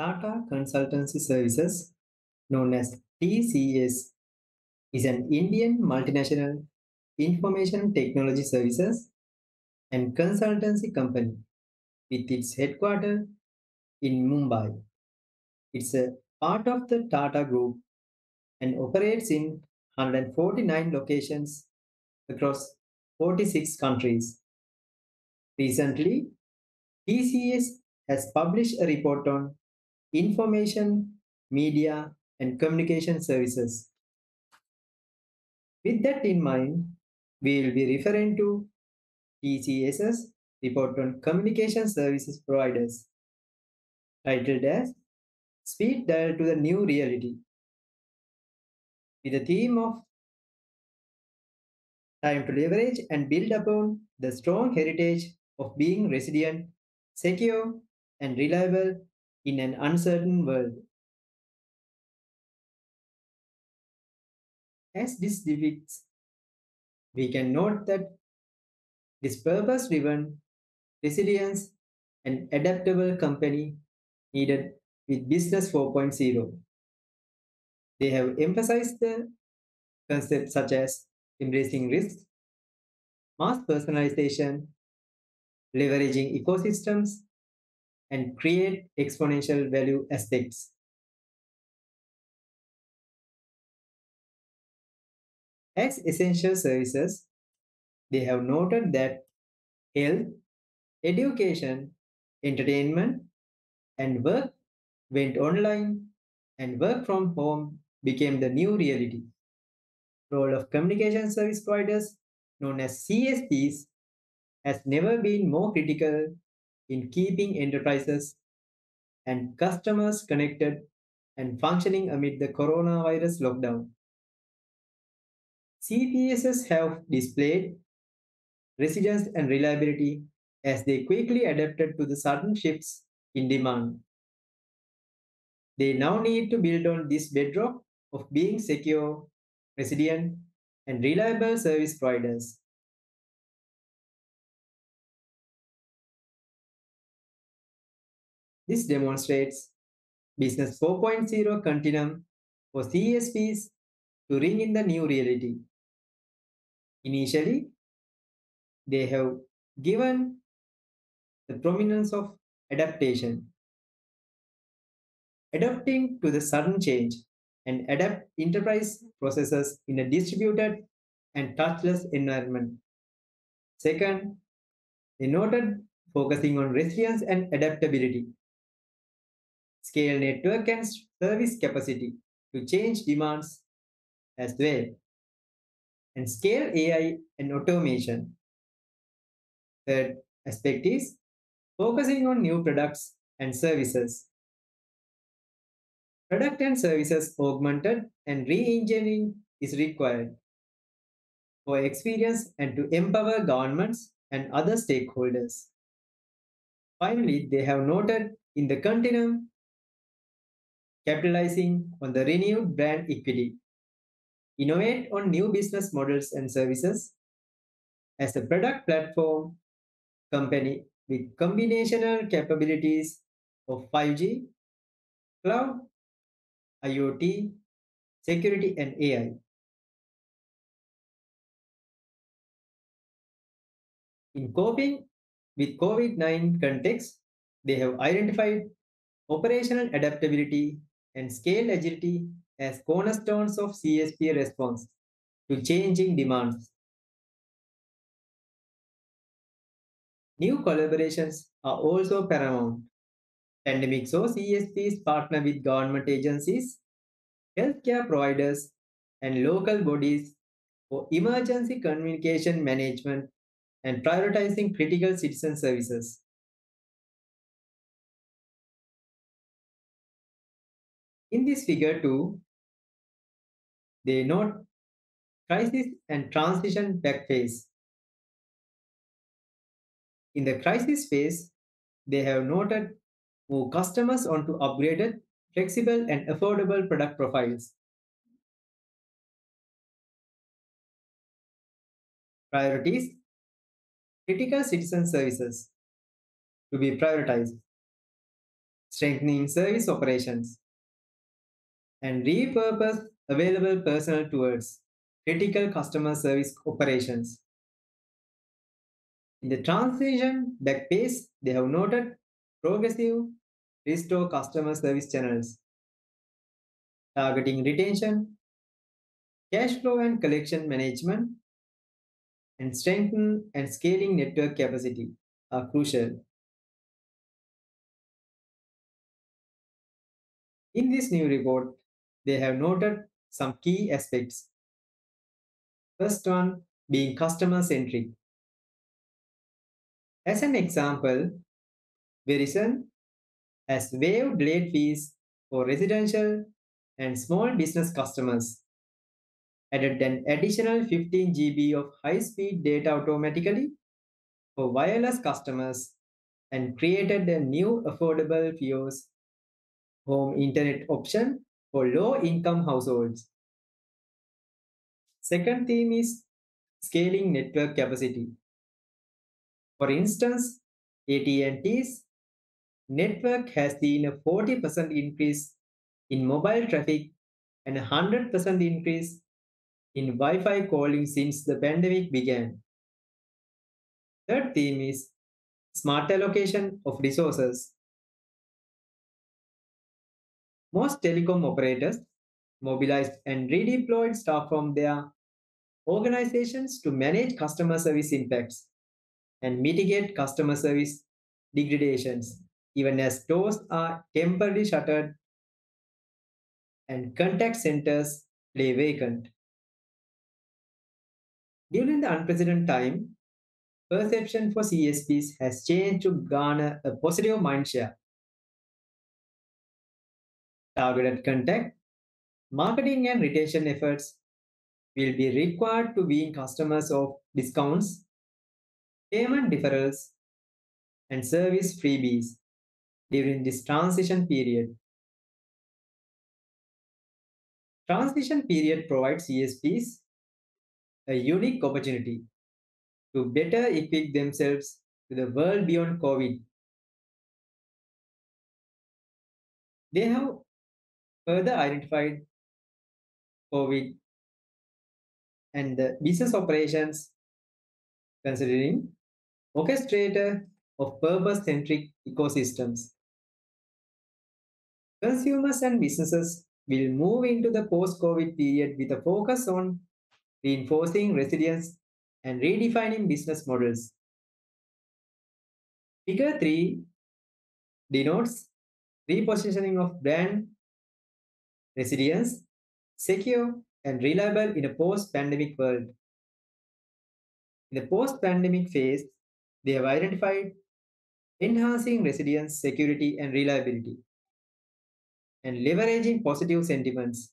Tata Consultancy Services, known as TCS, is an Indian multinational information technology services and consultancy company with its headquarters in Mumbai. It's a part of the Tata Group and operates in 149 locations across 46 countries. Recently, TCS has published a report on information, media, and communication services. With that in mind, we will be referring to TCS's report on communication services providers, titled as Speed Dial to the New Reality, with the theme of time to leverage and build upon the strong heritage of being resilient, secure, and reliable in an uncertain world. As this depicts, we can note that this purpose-driven, resilience, and adaptable company needed with Business 4.0. They have emphasized the concepts such as embracing risks, mass personalization, leveraging ecosystems, and create exponential value aspects. As essential services, they have noted that health, education, entertainment, and work went online, and work from home became the new reality. Role of communication service providers, known as CSPs, has never been more critical in keeping enterprises and customers connected and functioning amid the coronavirus lockdown. CPSs have displayed resilience and reliability as they quickly adapted to the sudden shifts in demand. They now need to build on this bedrock of being secure, resilient, and reliable service providers. This demonstrates Business 4.0 continuum for CSPs to ring in the new reality. Initially, they have given the prominence of adaptation, adapting to the sudden change, and adapt enterprise processes in a distributed and touchless environment. Second, they noted focusing on resilience and adaptability, scale network and service capacity to change demands as well, and scale AI and automation. Third aspect is focusing on new products and services. Product and services augmented and re-engineering is required for experience and to empower governments and other stakeholders. Finally, they have noted in the continuum capitalizing on the renewed brand equity, innovate on new business models and services as a product platform company with combinational capabilities of 5G, cloud, IoT, security, and AI. In coping with COVID-19 context, they have identified operational adaptability and scale agility as cornerstones of CSP response to changing demands. New collaborations are also paramount. Pandemic, so CSPs partner with government agencies, healthcare providers, and local bodies for emergency communication management and prioritizing critical citizen services. In this figure 2, they note crisis and transition back phase. In the crisis phase, they have noted move customers onto upgraded, flexible, and affordable product profiles, priorities, critical citizen services to be prioritized, strengthening service operations, and repurpose available personnel towards critical customer service operations. In the transition back phase, they have noted progressive restore customer service channels, targeting retention, cash flow and collection management, and strengthen and scaling network capacity are crucial. In this new report, they have noted some key aspects. First one being customer-centric. As an example, Verizon has waived late fees for residential and small business customers, added an additional 15 GB of high-speed data automatically for wireless customers, and created a new affordable Fios home internet option for low-income households. Second theme is scaling network capacity. For instance, AT&T's network has seen a 40% increase in mobile traffic and a 100% increase in Wi-Fi calling since the pandemic began. Third theme is smart allocation of resources. Most telecom operators mobilized and redeployed staff from their organizations to manage customer service impacts and mitigate customer service degradations, even as stores are temporarily shuttered and contact centers lay vacant. During the unprecedented time, perception for CSPs has changed to garner a positive mindshare. Targeted contact, marketing and retention efforts will be required to wean customers of discounts, payment deferrals, and service freebies during this transition period. Transition period provides CSPs a unique opportunity to better equip themselves to the world beyond COVID. They have further identified COVID and the business operations considering orchestrator of purpose-centric ecosystems. Consumers and businesses will move into the post-COVID period with a focus on reinforcing resilience and redefining business models. Figure 3 denotes repositioning of brand resilience, secure and reliable in a post-pandemic world. In the post-pandemic phase, they have identified enhancing resilience, security, and reliability, and leveraging positive sentiments,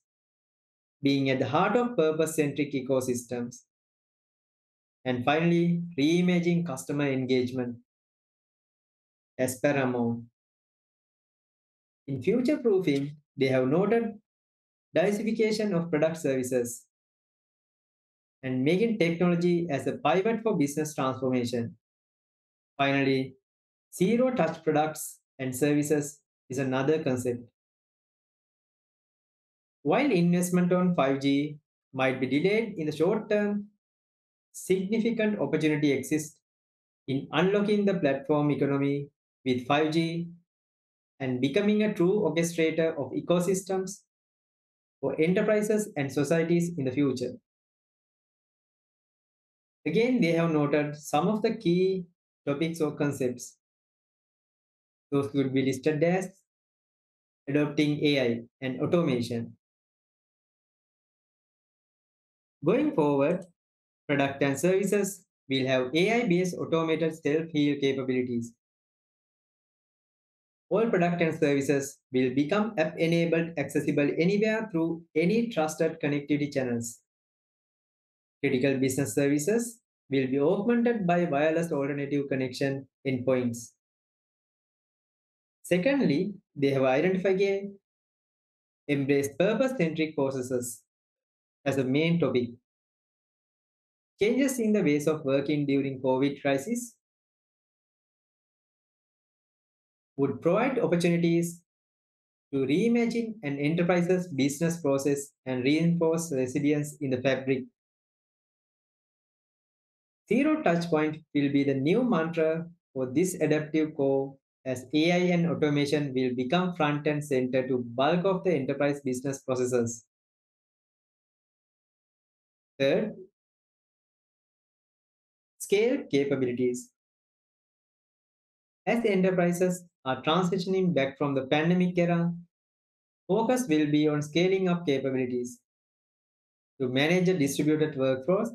being at the heart of purpose-centric ecosystems. And finally, reimagining customer engagement as paramount. In future-proofing, they have noted diversification of product services and making technology as a pivot for business transformation. Finally, zero-touch products and services is another concept. While investment on 5G might be delayed in the short term, significant opportunity exists in unlocking the platform economy with 5G and becoming a true orchestrator of ecosystems for enterprises and societies in the future. Again, they have noted some of the key topics or concepts. Those could be listed as adopting AI and automation. Going forward, products and services will have AI-based automated self-heal capabilities. All products and services will become app-enabled, accessible anywhere through any trusted connectivity channels. Critical business services will be augmented by wireless alternative connection endpoints. Secondly, they have identified and embraced purpose-centric processes as a main topic. Changes in the ways of working during COVID crisis, would provide opportunities to reimagine an enterprise's business process and reinforce resilience in the fabric. Zero touchpoint will be the new mantra for this adaptive core, as AI and automation will become front and center to bulk of the enterprise business processes. Third, scale capabilities. As enterprises are transitioning back from the pandemic era, focus will be on scaling up capabilities to manage a distributed workforce,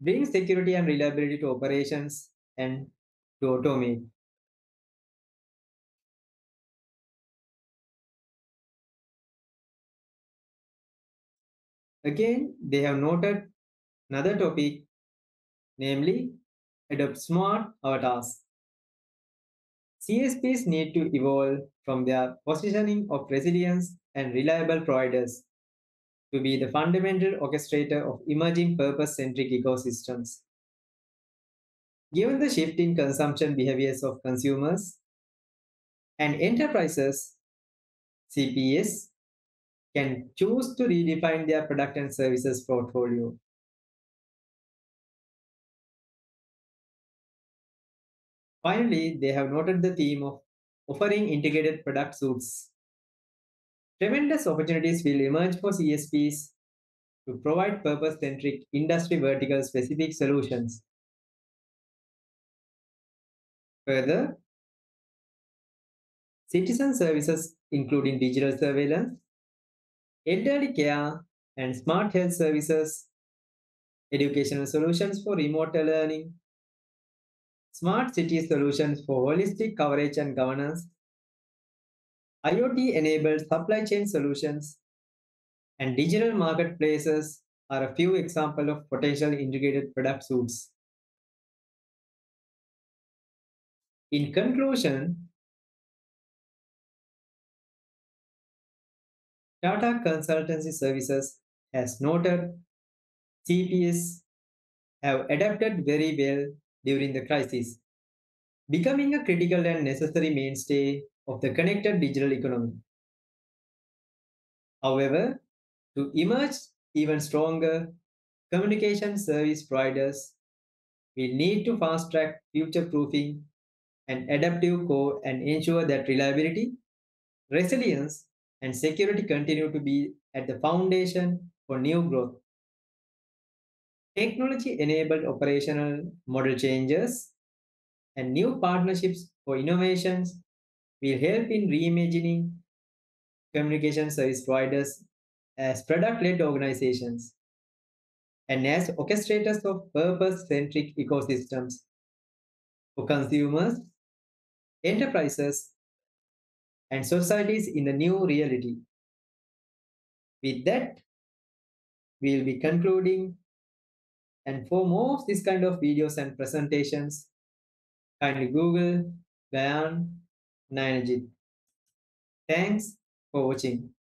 bring security and reliability to operations, and to automate. Again, they have noted another topic, namely, adopt smart avatars. CSPs need to evolve from their positioning of resilience and reliable providers to be the fundamental orchestrator of emerging purpose-centric ecosystems. Given the shift in consumption behaviors of consumers and enterprises, CSPs can choose to redefine their product and services portfolio. Finally, they have noted the theme of offering integrated product suites. Tremendous opportunities will emerge for CSPs to provide purpose-centric, industry vertical-specific solutions. Further, citizen services including digital surveillance, elderly care and smart health services, educational solutions for remote learning, smart city solutions for holistic coverage and governance, IoT-enabled supply chain solutions, and digital marketplaces are a few examples of potential integrated product suites. In conclusion, Tata Consultancy Services has noted CSPs have adapted very well during the crisis, becoming a critical and necessary mainstay of the connected digital economy. However, to emerge even stronger, communication service providers will need to fast-track future-proofing and adaptive core and ensure that reliability, resilience, and security continue to be at the foundation for new growth. Technology-enabled operational model changes and new partnerships for innovations will help in reimagining communication service providers as product-led organizations and as orchestrators of purpose-centric ecosystems for consumers, enterprises, and societies in the new reality. With that, we will be concluding. And for more of this kind of videos and presentations, kindly Google Gayan Nayanajith. Thanks for watching.